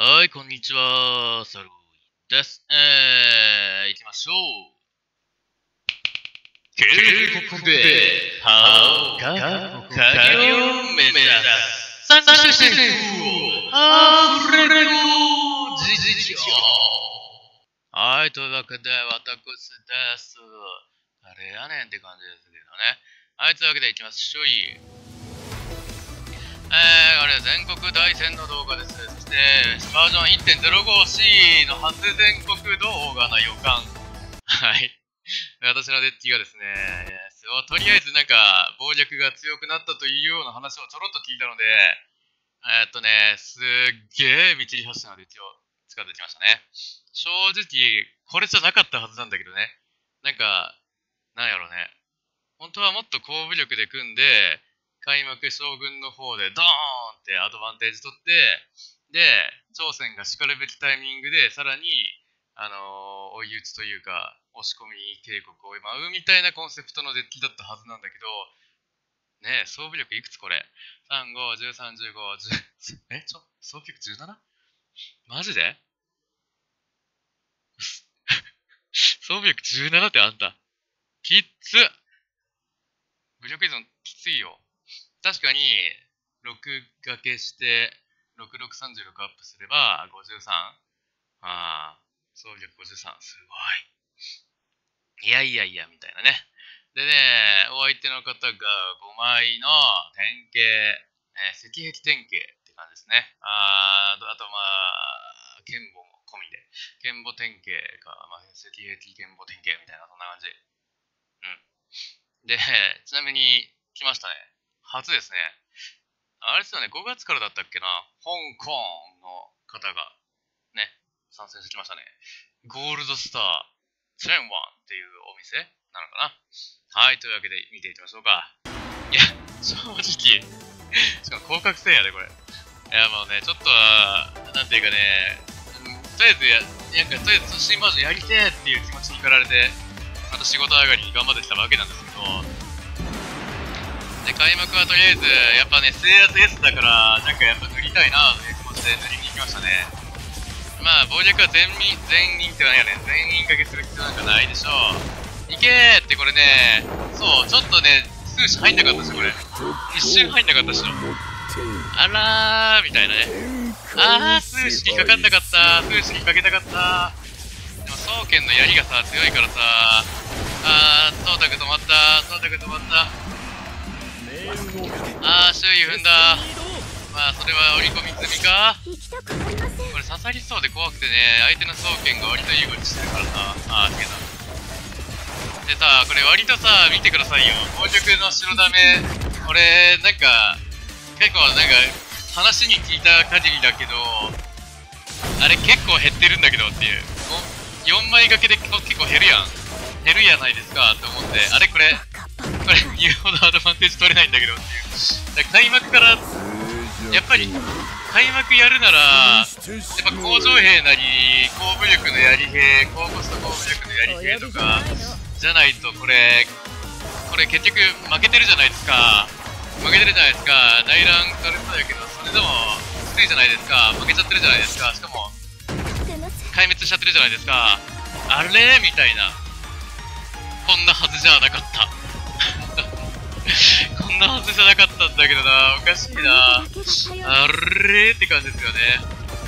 はい、こんにちは。サルボーイです。行きましょう。警告で、歯をかけるを目指す。三種類をあふれる事情。はい、というわけで、私です。あれやねんって感じですけどね。はい、というわけで行きましょう。あれは全国大戦の動画です。そしてバージョン 1.05C の初全国動画な予感。はい。私のデッキがですね、とりあえずなんか暴虐が強くなったというような話をちょろっと聞いたので、すっげー見切り発車のデッキを使ってきましたね。正直、これじゃなかったはずなんだけどね。なんか、なんやろね。本当はもっと高武力で組んで、開幕将軍の方でドーンってアドバンテージ取って、で、朝鮮がしかるべきタイミングでさらに、追い打ちというか、押し込み警告を舞うみたいなコンセプトのデッキだったはずなんだけど、ねえ、装備力いくつこれ ?3、5、13、15、10、装備力 17? マジで装備力17ってあんた。きっつ。武力依存きついよ。確かに、6掛けして、6636アップすれば、53? ああ、総力53、すごい。いやいやいや、みたいなね。でね、お相手の方が5枚の典型、石壁典型って感じですね。あと剣母も込みで。剣母典型か、石壁剣母典型みたいな、そんな感じ。うん。で、ちなみに、来ましたね。初ですね。あれですよね、5月からだったっけな、香港の方が、ね、参戦してきましたね。ゴールドスター、チェンワンっていうお店なのかな。はい、というわけで見ていきましょうか。いや、正直、しかも広角戦やで、これ。いや、もうね、ちょっとは、なんていうかね、とりあえず新バージョンやりてーっていう気持ちに駆られて、あと仕事上がりに頑張ってきたわけなんですけど、開幕はとりあえず、やっぱね、制圧 S だから、なんかやっぱ塗りたいなという気持ちで塗りに行きましたね。まあ、暴虐は全員ってはないよね。全員かけする必要なんかないでしょう。いけーってこれね、そう、ちょっとね、数字入んなかったし、これ。一瞬入んなかったし。あらー、みたいなね。あー、数字にかかんなかった。数字にかけたかった。でも、双剣の槍がさ、強いからさ、あー、蒼沢止まった。蒼沢止まった。あー、周囲踏んだ。まあそれは折り込み済みか。これ刺さりそうで怖くてね、相手の双剣が割といい動きしてるからさ。あー、つけた。でさ、これ割とさ、見てくださいよ、暴力の白ダメ。俺なんか結構なんか話に聞いた限りだけど、あれ結構減ってるんだけどっていう、4枚掛けで結構減るやん、減るやないですかって思って、あれこれ言うほどアドバンテージ取れないんだけどっていう。開幕から、やっぱり開幕やるなら、やっぱ工場兵なり、高武力のやり兵、高コスト高武力のやり兵とか、じゃないとこれ結局負けてるじゃないですか。負けてるじゃないですか。内乱されそうやけど、それでもきついじゃないですか。負けちゃってるじゃないですか。しかも、壊滅しちゃってるじゃないですか。あれみたいな。こんなはずじゃなかった。こんなはずじゃなかったんだけどな、おかしいな。あれーって感じですよね。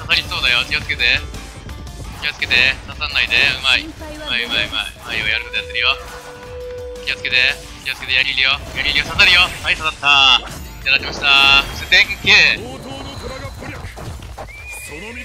刺さりそうだよ、気をつけて。気をつけて、刺さんないで、うまい。うまいよ、やることやってるよ。気をつけて、気をつけて、やりるよ。やりるよ、刺さるよ。はい、刺さった。いただきました。そして、典型。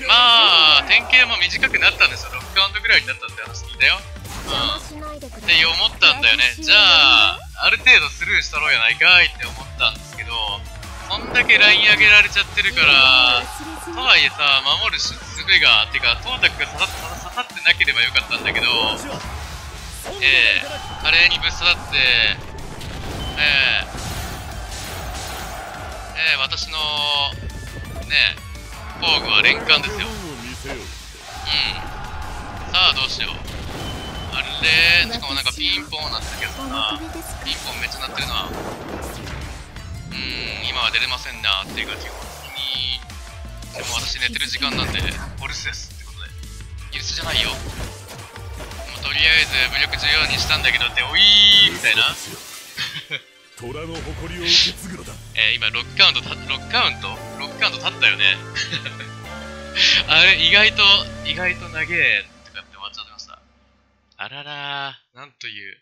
まあ、典型も短くなったんですよ。6カウントぐらいになったって話聞いたよ。うん。って思ったんだよね。じゃあ、ある程度スルーしたろうやないかいって思ったんですけど、こんだけライン上げられちゃってるから、とはいえさ、守る術が、てか、トータクが刺さってなければよかったんだけど、華麗にぶっ刺さって、私の、ね、防具は連冠ですよ。うん。さあ、どうしよう。あれ、しかもなんかピンポンなってたけどな、ピンポンめっちゃなってるな。今は出れませんなっていう感じ。でも私寝てる時間なんでオルスですってことで、イルスじゃないよ。もうとりあえず武力14にしたんだけどっておいーみたいな。今6カウント経ったよね。あれ意外と長えとかって終わっちゃってました。あららー、なんという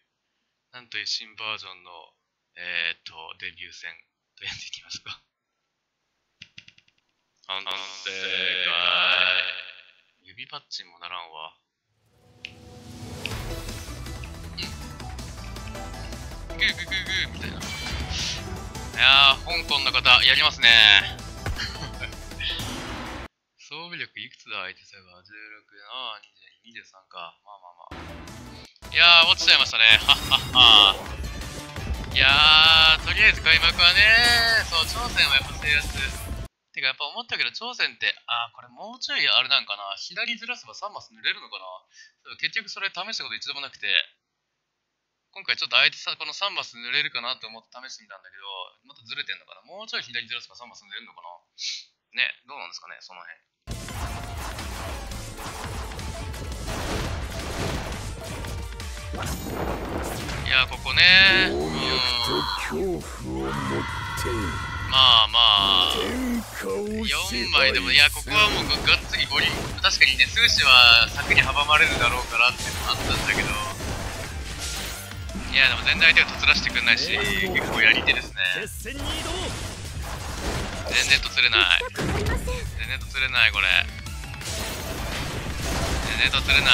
新バージョンのデビュー戦とやっていきますか。安定かい。指パッチンもならんわ。グーグーグーグーみたいな。いやー、香港の方やりますね。装備力いくつだ相手差が16、22で3か。まあまあまあ。いやー、落ちちゃいましたね。はっはっは。いやー、とりあえず開幕はね、そう、朝鮮はやっぱ制圧。てかやっぱ思ったけど、朝鮮って、あー、これもうちょいあれなんかな、左ずらせば3マス塗れるのかな。結局それ試したこと一度もなくて、今回ちょっと相手さ、この3マス塗れるかなと思って試してみたんだけど、またずれてんのかな。もうちょい左ずらせば3マス塗れるのかな。ね、どうなんですかね、その辺。いやー、ここね、まあまあ4枚でも、いや、ここはもうがっつりゴリ、確かにね、数詞は柵に阻まれるだろうからってのもあったんだけど、いやでも全然相手はとつらしてくんないし、結構やり手ですね。全然とつれない、全然とつれない、これ全然とつれない。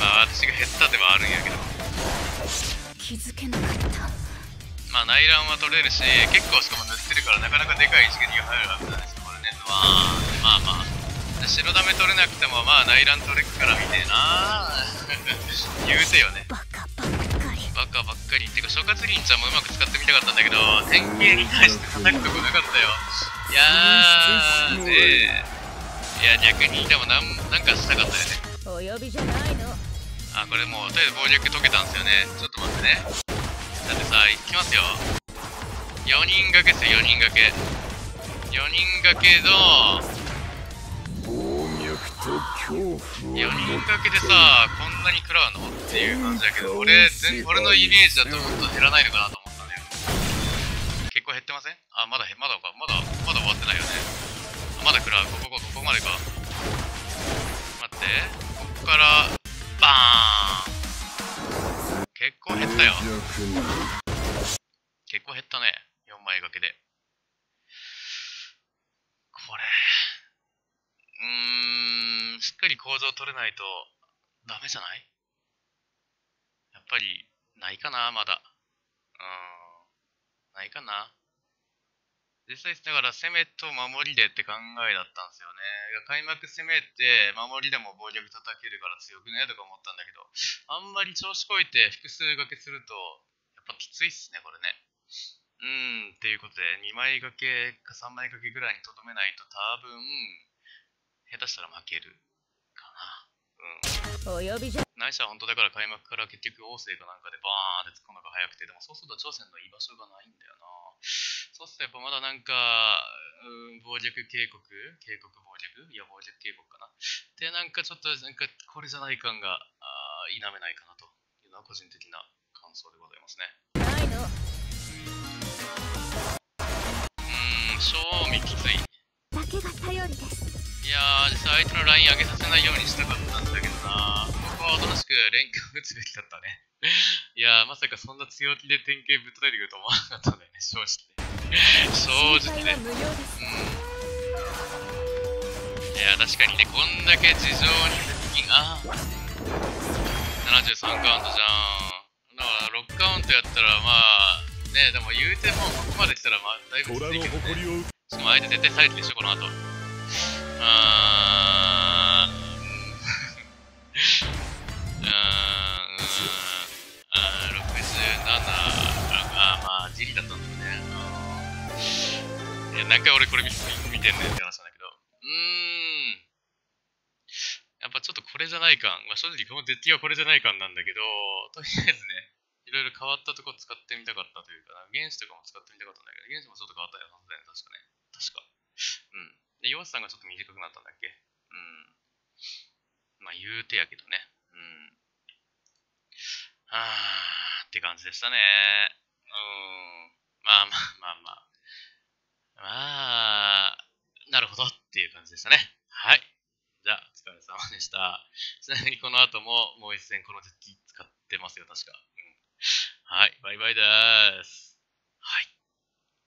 まあ私が減ったではあるんやけど、まあ内乱は取れるし、結構しかも塗ってるからなかなかでかい一撃が入るわけなんですよ、これね。まあまあ白ダメ取れなくてもまあ内乱取れるからみたいな。言うてよね、バカばっかりってか、諸葛凛ちゃんもうまく使ってみたかったんだけど、典型に対して叩くとこなかったよ。いやーねえ、いや逆にでもなんかしたかったよね。お呼びじゃないの。あ、これもうとりあえず暴力解けたんですよね。ちょっと待ってね、だってさ、いきますよ、4人掛けっすよ、4人掛けの4人掛けでさ、こんなに食らうのっていう感じだけど、俺のイメージだともっと減らないのかなと思ったんだよ。結構減ってません？あ、まだ終わってないよね。まだ食らう。ここまでか。待って、ここからバーン。結構減ったよ、結構減ったね、4枚掛けで。これしっかり構造取れないとダメじゃない？やっぱりないかな、まだないかな。実際だから攻めと守りでって考えだったんですよね。開幕攻めて守りでも暴力叩けるから強くねとか思ったんだけど、あんまり調子こいて複数掛けするとやっぱきついっすね、これね。っていうことで2枚掛けか3枚掛けぐらいにとどめないと多分下手したら負けるかな。ないしは本当だから開幕から結局王政かなんかでバーンって突っ込むのが早くて、でもそうすると朝鮮の居場所がないんだよな。そうするとやっぱまだなんか、暴力警告かな。で、なんかちょっと、なんかこれじゃない感が否めないかなというのは個人的な感想でございますね。正味きつい。いやー、実は相手のライン上げさせないようにしたかったんだけどな。ここはおとなしく連携を打つべきだったね。いやー、まさかそんな強気で典型ぶっ叩いてくると思わなかったんだよね、正直。正直ね。いや確かにね、こんだけ地上に接近、73カウントじゃん。だから6カウントやったらまあね、でも言うてもここまで来たらまあだいぶきついけどね。しかも相手絶対されてるでしょ、この後。ギリだったんだよね。いや、何回俺これ見てんねんって話なんだけど、やっぱちょっとこれじゃない感、正直このデッキはこれじゃない感なんだけど、とりあえずね、いろいろ変わったとこ使ってみたかったというか、原子とかも使ってみたかったんだけど、原子もちょっと変わったよ、確かね。で、ヨウスさんがちょっと短くなったんだっけ。まあ言うてやけどね。はぁーって感じでしたね。まあまあ、なるほどっていう感じでしたね。はい。じゃあ、お疲れ様でした。ちなみにこの後ももう一戦この手使ってますよ、確か。はい。バイバイです。はい。